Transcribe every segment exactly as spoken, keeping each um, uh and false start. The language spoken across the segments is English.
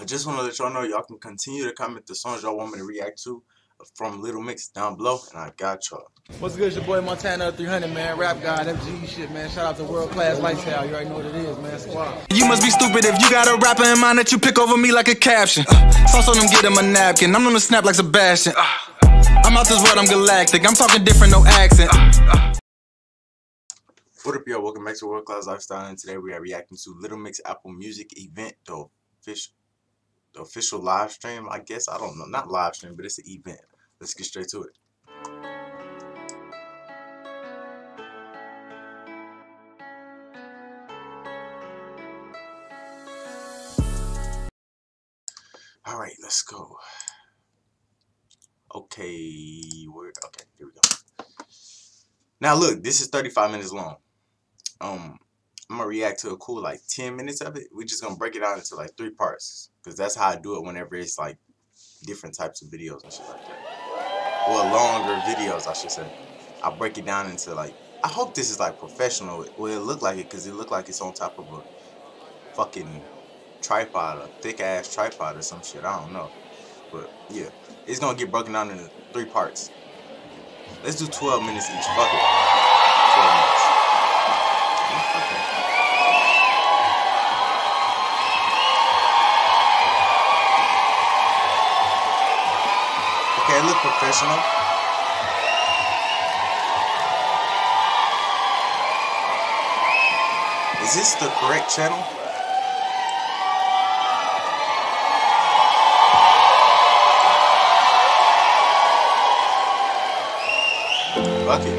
I just want to let y'all know y'all can continue to comment the songs y'all want me to react to from Little Mix down below, and I got y'all. What's good, your boy Montana three hundred, man, rap god, F G shit, man. Shout out to World Class Lifestyle, you already know what it is, man. Squad. You must be stupid if you got a rapper in mind that you pick over me like a caption. Uh, Sauce on them, get him a napkin. I'm gonna snap like Sebastian. Uh, I'm out this world, I'm galactic. I'm talking different, no accent. Uh, uh. What up, y'all? Welcome back to World Class Lifestyle, and today we are reacting to Little Mix Apple Music event, the official, the official live stream, I guess. I don't know, not live stream, but it's an event. Let's get straight to it. All right, let's go. Okay, we're okay. Here we go. Now look, this is thirty-five minutes long. Um, I'm gonna react to a cool like ten minutes of it. We're just gonna break it down into like three parts, cause that's how I do it whenever it's like different types of videos and shit like that. Or longer videos, I should say. I break it down into like, I hope this is like professional. Well, it looked like it because it looked like it's on top of a fucking tripod, a thick ass tripod or some shit. I don't know, but yeah, it's gonna get broken down into three parts. Let's do twelve minutes each. Fuck it. twelve minutes. Okay. Okay, look professional. Is this the correct channel? Fuck it,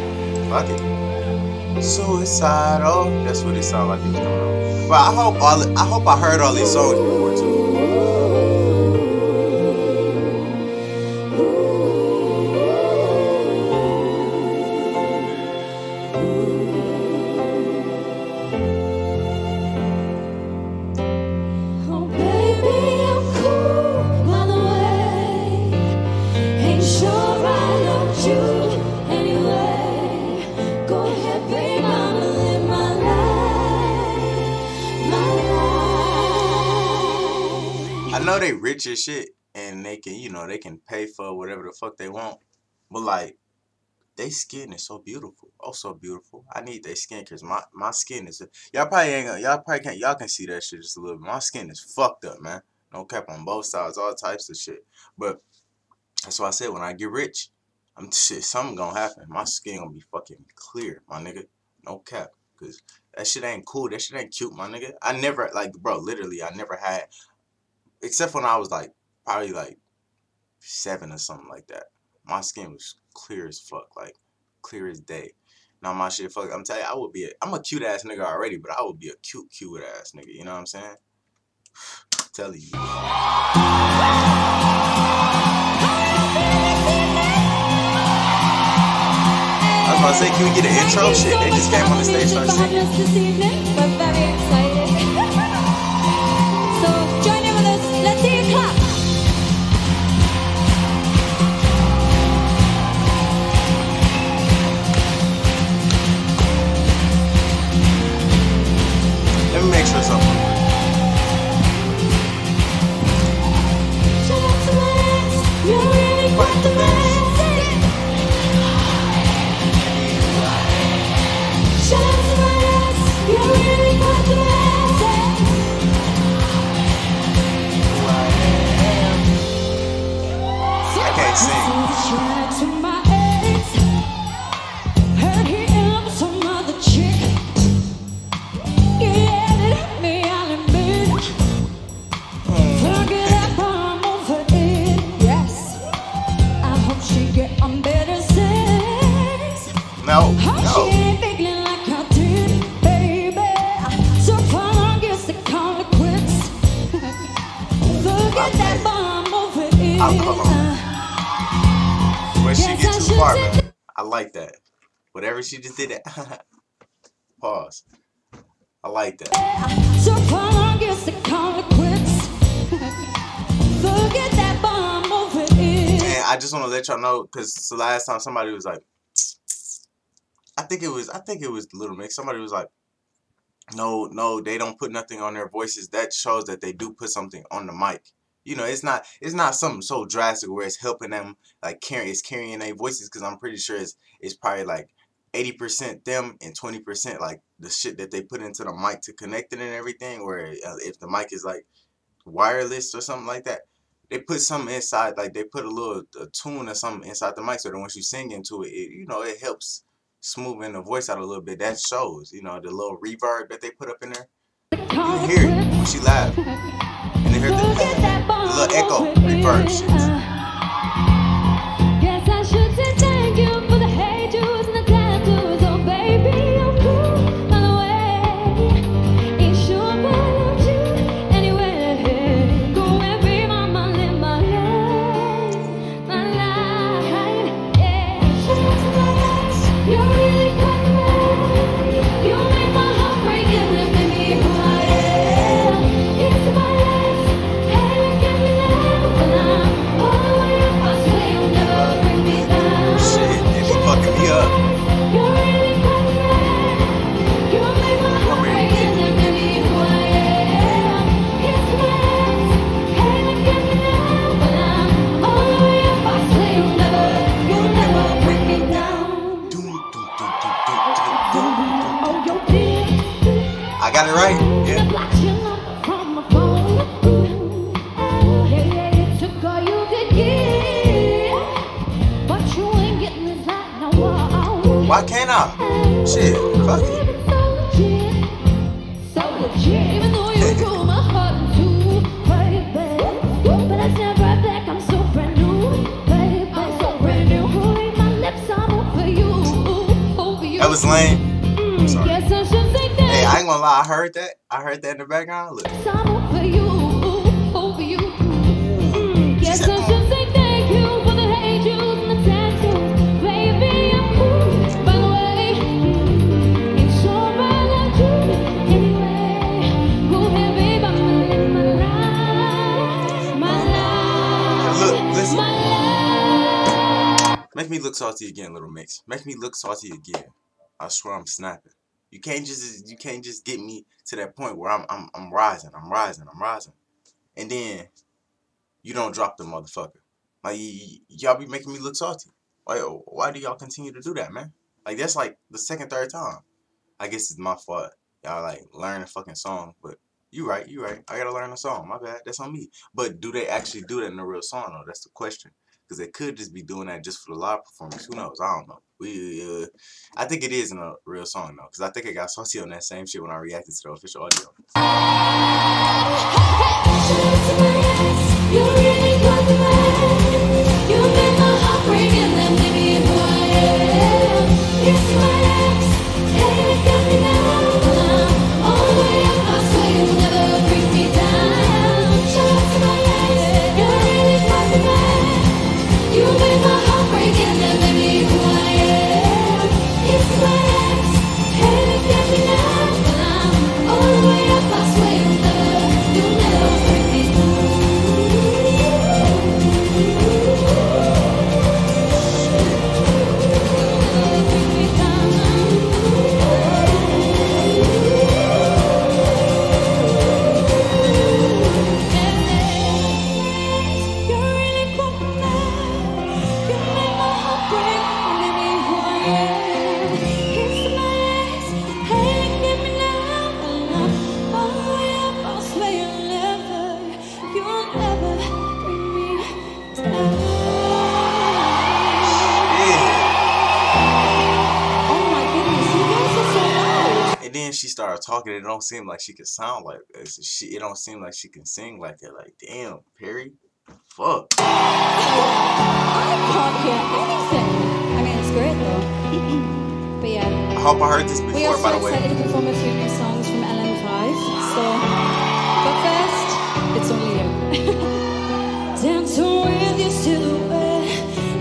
fuck it. Suicidal. That's what it sounds like it was going on. But I hope all I hope I heard all these songs before too. I know they rich as shit and they can, you know, they can pay for whatever the fuck they want, but like, they skin is so beautiful, oh so beautiful. I need their skin because my my skin is, y'all probably ain't gonna, y'all probably can't, y'all can see that shit just a little bit. My skin is fucked up, man. No cap on both sides, all types of shit. But that's why I said when I get rich, I'm shit. Something gonna happen. My skin gonna be fucking clear, my nigga. No cap, cause that shit ain't cool. That shit ain't cute, my nigga. I never like, bro. Literally, I never had. Except when I was like, probably like seven or something like that. My skin was clear as fuck, like clear as day. Now my shit, fuck, I'm telling you, I would be a, I'm a cute ass nigga already, but I would be a cute, cute ass nigga, you know what I'm saying? I'm telling you. I was about to say, can we get an intro? Shit, they just came on the stage, started singing. No, no. When she gets too far, man. I like that. Whatever she just did, that. Pause. I like that. So far, I guess I call it quits. Forget that bomb over it. Man, I just want to let y'all know, because the last time somebody was like, I think it was I think it was Little Mix. Somebody was like, no, no, they don't put nothing on their voices. That shows that they do put something on the mic. You know, it's not it's not something so drastic where it's helping them, like carry it's carrying their voices, because I'm pretty sure it's it's probably like eighty percent them and twenty percent like the shit that they put into the mic to connect it and everything. Or if the mic is like wireless or something like that, they put something inside, like they put a little a tune or something inside the mic, so that once you sing into it, it you know, it helps smoothing the voice out a little bit. That shows, you know, the little reverb that they put up in there. You hear it when she live. And then hear the little echo reverb shit. Yes, I should say thank you for the haters and the tattoos. Oh baby, you're cool on the way. It sure bothers you anyway. Go and be my man, my life, my life. Yeah, you're really good, man. You make my heart break and lift me who I am. It's my life. I got it right. Yeah. Why can't I? Shit, fuck it. That was lame. I'm sorry. Hey, I ain't gonna lie, I heard that. I heard that in the background. Look. She said, look, listen. Make me look salty again, Little Mix. Make me look salty again. I swear I'm snapping. You can't just you can't just get me to that point where I'm I'm I'm rising, I'm rising, I'm rising, and then you don't drop the motherfucker. Like y'all be making me look salty. Why why do y'all continue to do that, man? Like that's like the second, third time. I guess it's my fault. Y'all like learn a fucking song, but you right, you right. I gotta learn a song. My bad. That's on me. But do they actually do that in a real song though? That's the question. Because they could just be doing that just for the live performance. Who knows? I don't know. We, uh, I think it is in a real song though, because I think I got salty on that same shit when I reacted to the official audio. She started talking, it don't seem like she could sound like this. She it don't seem like she can sing like that. Like damn, Perry. Fuck. I mean it's great though. But yeah. I hope I heard this before, we also by the way. We decided to perform a few new songs from L M five. So but first, it's only you. Dancing with your silhouette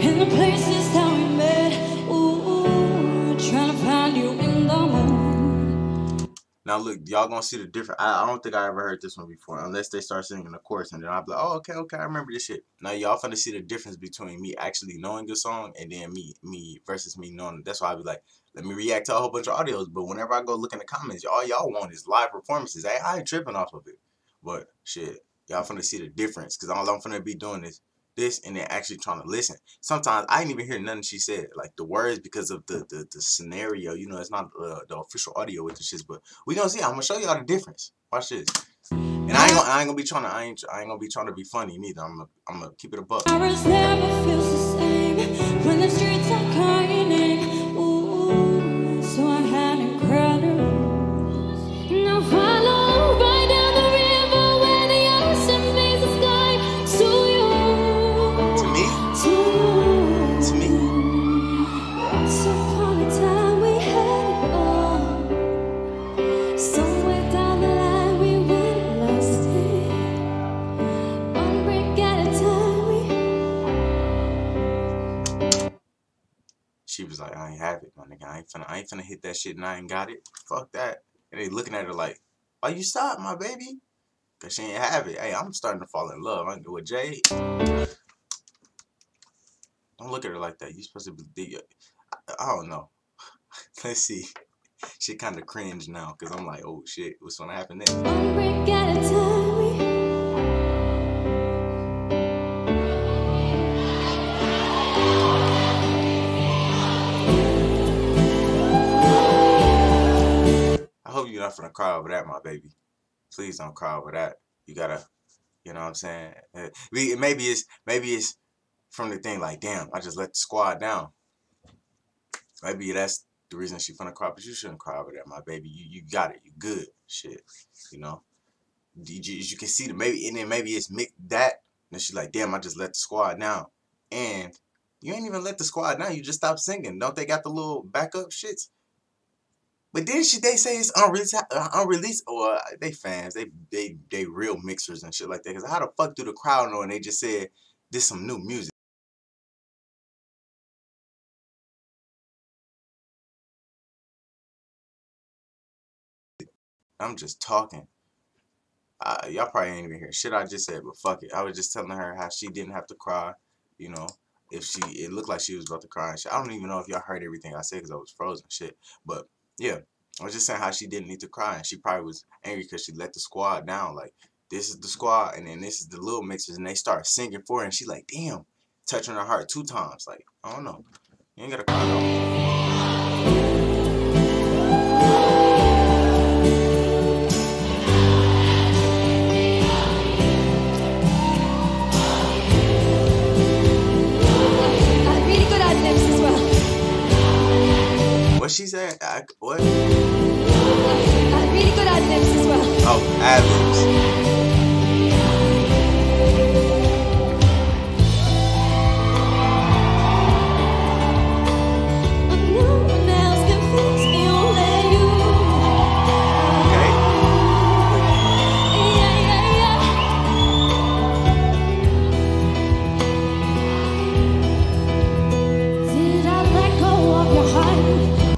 in the places that we met. Ooh, trying to find you in the moment. Now look, y'all gonna see the different. I, I don't think I ever heard this one before, unless they start singing the chorus, and then I'll be like, oh, okay, okay, I remember this shit. Now y'all finna see the difference between me actually knowing the song and then me, me versus me knowing. That's why I be like, Let me react to a whole bunch of audios. But whenever I go look in the comments, all y'all want is live performances. Hey, I ain't tripping off of it. But shit, y'all finna see the difference. Because all I'm finna be doing is this and then actually trying to listen. Sometimes I didn't even hear nothing she said. Like the words, because of the, the, the scenario. You know, it's not uh, the official audio with the shit. But we gonna see. I'm gonna show y'all the difference. Watch this. And I ain't gonna, I ain't gonna be trying to I ain't, I ain't gonna be trying to be funny neither. I'm gonna, I'm gonna keep it a buck. Never feels the same when the streets are calling in. Ooh, so I had a crowd. Now follow right down the river where the ocean meets the sky. To you, to me, to you, to me. So for the time we had it all. Somewhere down the line. She was like, I ain't have it, my nigga. I ain't finna, I ain't finna hit that shit and I ain't got it. Fuck that. And they looking at her like, why you stop, my baby? Because she ain't have it. Hey, I'm starting to fall in love. I can do with Jay. Don't look at her like that. You supposed to be... I, I don't know. Let's see. She kind of cringe now because I'm like, oh, shit. What's going to happen next? I hope you're not gonna cry over that, my baby. Please don't cry over that. You gotta, you know what I'm saying? Maybe it's maybe it's from the thing like, damn, I just let the squad down. Maybe that's the reason she's gonna cry, but you shouldn't cry over that, my baby. You you got it. You good. Shit, you know. You, you can see the maybe, and then maybe it's mixed that. And she's like, damn, I just let the squad down. And you ain't even let the squad down. You just stopped singing. Don't they got the little backup shits? But then she, they say it's unreleased, uh, unreleased or uh, they fans, they they they real mixers and shit like that. Cause how the fuck do the crowd know? And they just said this some new music. I'm just talking. Uh, y'all probably ain't even hear shit I just said, but fuck it. I was just telling her how she didn't have to cry, you know. If she, it looked like she was about to cry and shit. I don't even know if y'all heard everything I said cause I was frozen shit, but. Yeah, I was just saying how she didn't need to cry, and she probably was angry because she let the squad down. Like, this is the squad, and then this is the Little Mixers, and they start singing for her, and she like, damn, touching her heart two times. Like, I don't know. You ain't got to cry, though. I'm really good at this as well. What she said? I, what? I'm really good at ad-libs as well. Oh, ad-libs. Okay. Did I let go of your heart?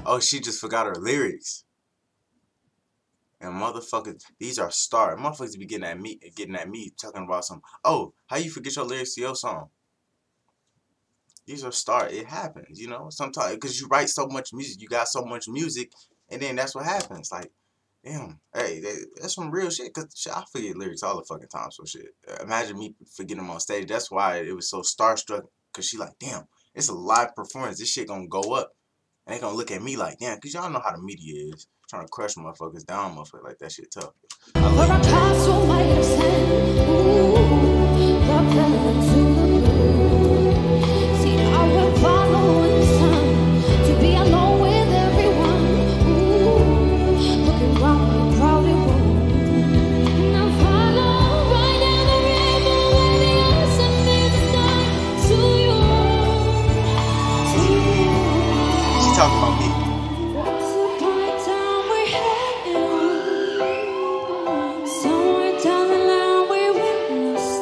Oh, she just forgot her lyrics. And motherfuckers, these are stars. Motherfuckers be getting at me, getting at me, talking about some. Oh, how you forget your lyrics to your song? These are stars. It happens, you know. Sometimes, cause you write so much music, you got so much music, and then that's what happens. Like, damn, hey, that, that's some real shit. Cause shit, I forget lyrics all the fucking time. So shit, imagine me forgetting them on stage. That's why it was so starstruck. Cause she like, damn, it's a live performance. This shit gonna go up. And they gonna look at me like, damn, cause y'all know how the media is. Trying to crush motherfuckers down, motherfuckers. Like, that shit tough. I love talking about me. Somewhere down the line we witnessed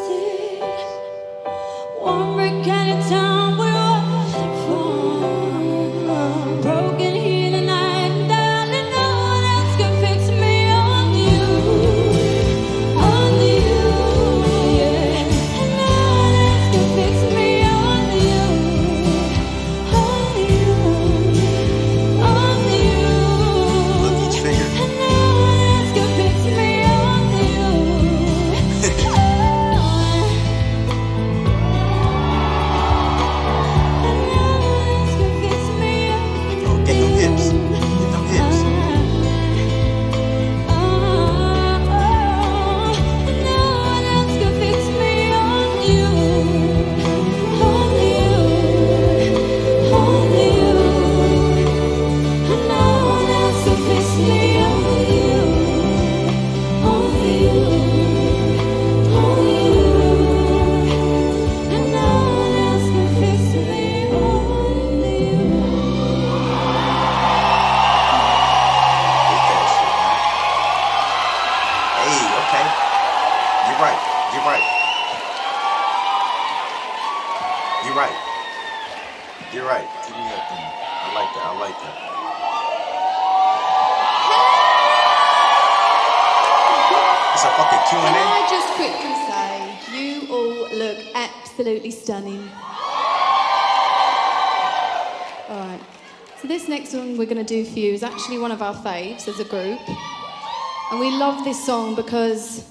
right. You're right. Give me that thing. I like that. I like that. It's a fucking Q and A. Can I just quickly say, you all look absolutely stunning. All right. So this next one we're going to do for you is actually one of our faves as a group. And we love this song because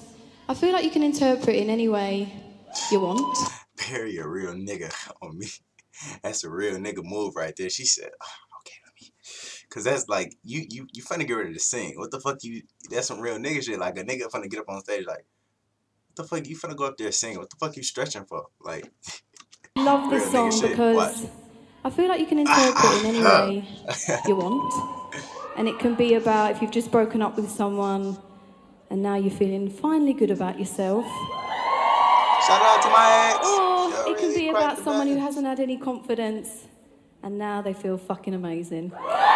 I feel like you can interpret it in any way you want. Perry a real nigga on me. That's a real nigga move right there. She said, oh, okay, let me. Because that's like, you, you, you finna get ready to sing. What the fuck you, that's some real nigga shit. Like a nigga finna get up on stage like, what the fuck, you finna go up there singing. What the fuck you stretching for? Like, I love this song because what? I feel like you can interpret it in any way you want. And it can be about if you've just broken up with someone and now you're feeling finally good about yourself. Shout out to my ex. Or Yo, it can really be about someone who hasn't had any confidence and now they feel fucking amazing. Okay.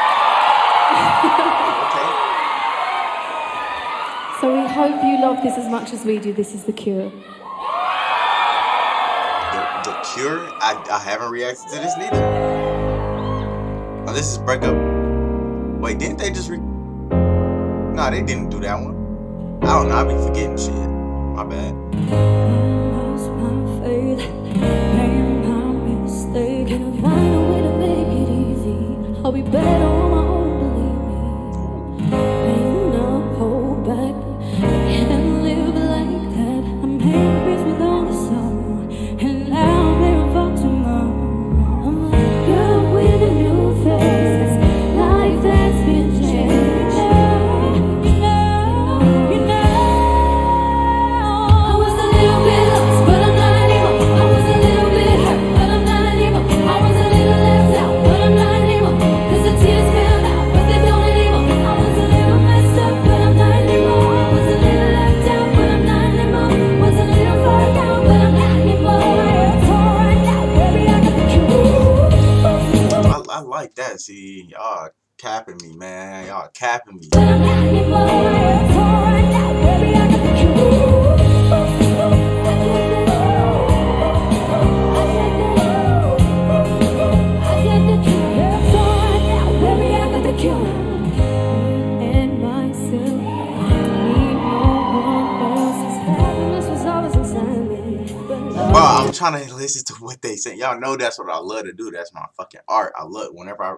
So we hope you love this as much as we do. This is The Cure. The, the Cure? I, I haven't reacted to this neither. Oh, this is Break Up. Wait, didn't they just re... No, they didn't do that one. I don't know, I be forgetting shit. My bad. I lost my faith, made my mistake. Can I find a way to make it easy? I'll be better on my own, believe me. Ain't no hold back, I can't live like that. I'm paying peace with all the sorrow, and now I'm paying for tomorrow. I'm like, girl, with a new face. That see y'all capping me, man. Y'all capping me. Wow, I'm trying to listen to what they say. Y'all know that's what I love to do. That's my fucking art. I love whenever I...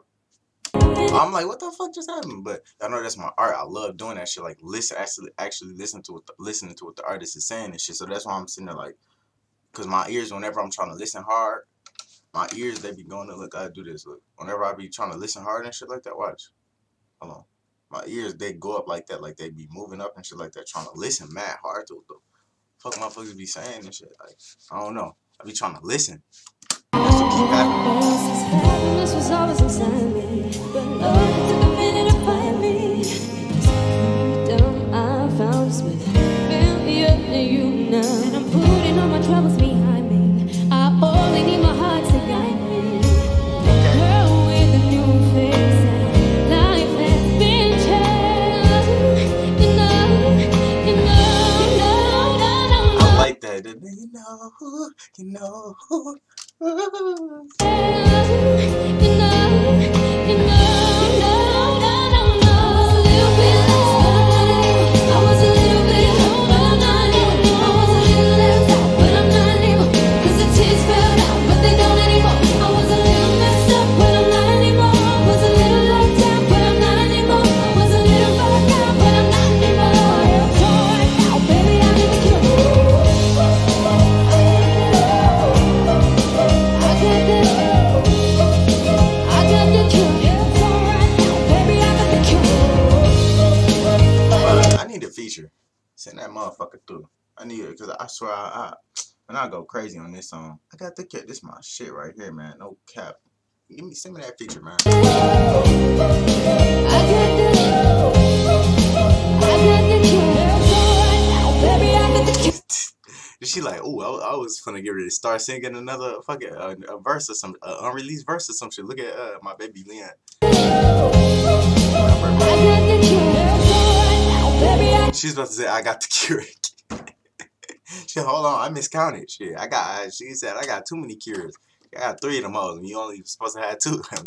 I'm like, what the fuck just happened? But y'all know that's my art. I love doing that shit. Like, listen, actually, actually listen to what the, listening to what the artist is saying and shit. So that's why I'm sitting there like... Because my ears, whenever I'm trying to listen hard, my ears, they be going to look, I do this. Look, whenever I be trying to listen hard and shit like that, watch. Hold on. My ears, they go up like that. Like, they be moving up and shit like that, trying to listen mad hard to them. Fuck motherfuckers be saying and shit. Like, I don't know. I be trying to listen. That's what keep happening. This was always inside me, but love took a minute to find me. Freedom I found is with failure and you now. And I'm putting all my troubles behind me. I only need my heart to guide me. Girl with a new face. You know who, you know who. You know, you know, you know. Send that motherfucker through. I need it because I swear I, I when I go crazy on this song. I got the cat. This my shit right here, man. No cap. Give me send me that feature, man. I got the cat. She like, oh, I, I was finna get ready to start singing another fucking uh, a verse or some uh, unreleased verse or some shit. Look at uh, my baby Leon. She's about to say, I got the cure. She hold on, I miscounted. Shit, I got, she said, I got too many cures. I got three of them hoes, and you only supposed to have two of them.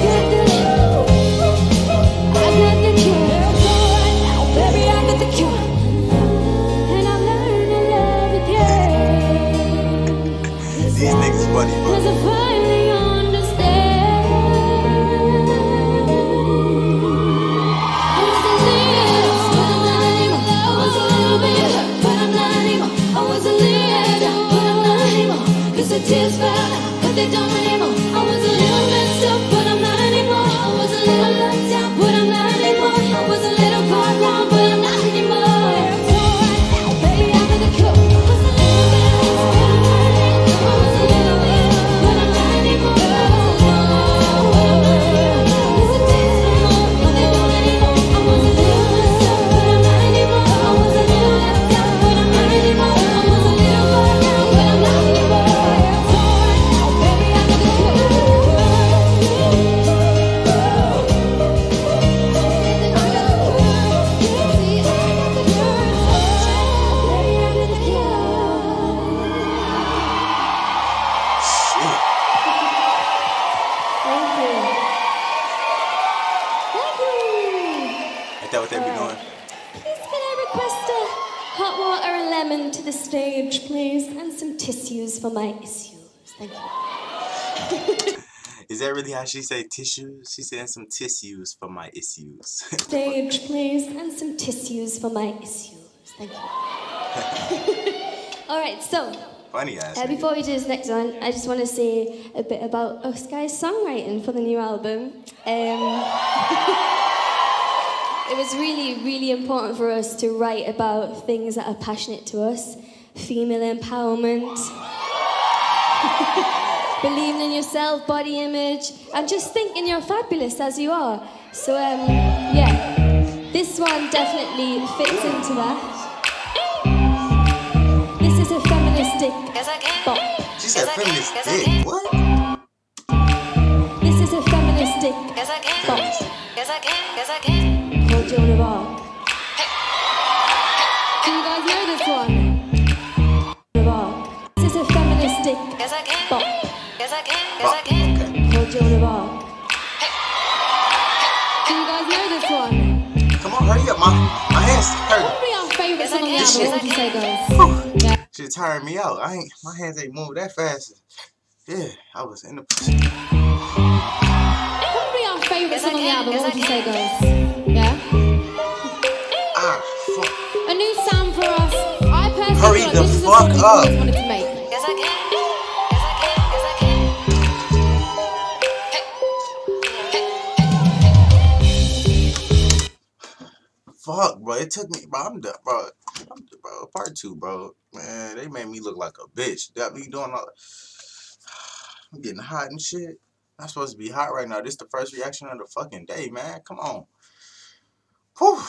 These niggas funny, bro. Cause I finally for my issues. Thank you. Is that really how she say tissues? She said some tissues for my issues. Stage, please, and some tissues for my issues. Thank you. All right, so. Funny ass. Uh, before we do this next one, I just want to say a bit about us guys' songwriting for the new album. Um, it was really, really important for us to write about things that are passionate to us. Female empowerment, believing in yourself, body image, and just thinking you're fabulous as you are. So, um, yeah, this one definitely fits into that. This is a feministic bop. She said feministic, what? This is a feministic bop called Joan of Arc. Do you guys know this one? Stick. Yes, I can. Bop. Yes, I can. Yes, I can. Called Joan of Arc. Do you guys know this one? Come on, hurry up, my my hands hurt. Probably our favorite song on the album. Thank you, guys. She tired me out. I ain't. My hands ain't moved that fast. Yeah, I was in the. Probably our favorite song on the album. What would you say, guys? Yeah. Ah, fuck. A new sound for us. I personally. Hurry the fuck up. Wanted to make. Fuck, bro, it took me, bro, I'm done, bro, I'm done, bro, part two, bro, man, they made me look like a bitch, got me doing all, I'm getting hot and shit, I'm supposed to be hot right now, this the first reaction of the fucking day, man, come on, whew.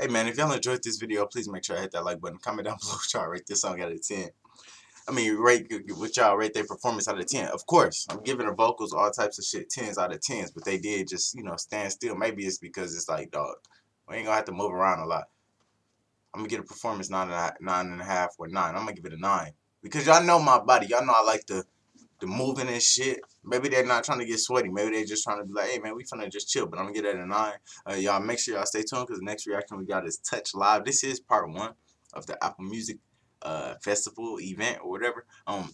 Hey, man, if y'all enjoyed this video, please make sure I hit that like button, comment down below what y'all rate this song out of ten, I mean, rate what y'all rate their performance out of ten. Of course, I'm giving the vocals all types of shit tens out of tens, but they did just, you know, stand still. Maybe it's because it's like, dog, we ain't gonna have to move around a lot. I'm gonna get a performance nine and a half, nine and a half or nine. I'm gonna give it a nine because y'all know my body. Y'all know I like the the moving and shit. Maybe they're not trying to get sweaty. Maybe they're just trying to be like, hey man, we finna just chill. But I'm gonna get it a nine. Uh, y'all make sure y'all stay tuned because the next reaction we got is Touch Live. This is part one of the Apple Music uh festival event or whatever. Um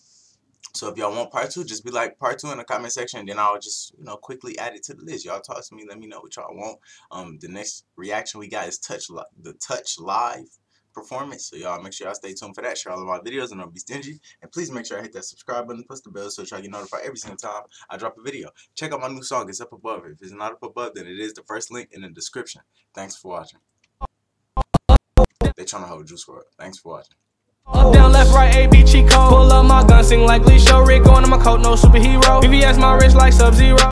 so if y'all want part two, just be like part two in the comment section, and then I'll just, you know, quickly add it to the list. Y'all talk to me, let me know what y'all want. Um the next reaction we got is touch li the touch live performance, so y'all make sure y'all stay tuned for that. Share all of my videos and don't be stingy, and please make sure I hit that subscribe button, push the bell so y'all get notified every single time I drop a video. Check out my new song, it's up above. If it's not up above, then it is the first link in the description. Thanks for watching. They're trying to hold juice for it. Thanks for watching. Up, down, left, right, A, B, Chico. Pull up my gun, sing like Lee Show. Rick on in my coat, no superhero. V V S my wrist like Sub Zero.